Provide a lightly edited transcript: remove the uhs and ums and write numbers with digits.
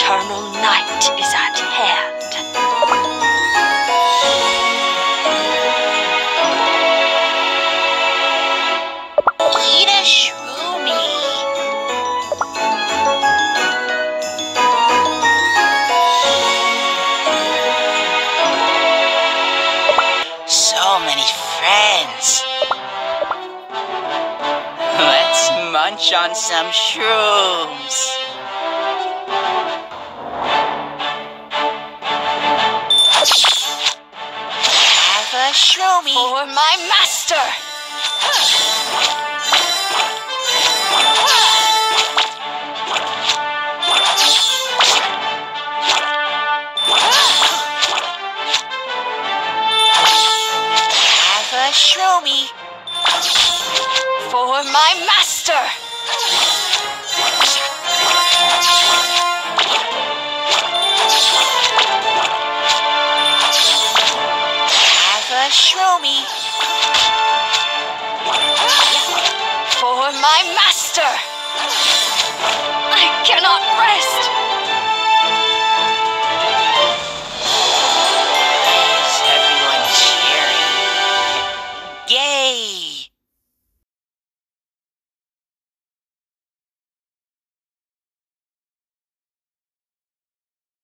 eternal night is at hand. Eat a shroomy. So many friends. Let's munch on some shrooms. Show me for my master. Have a show me for my master. Show me.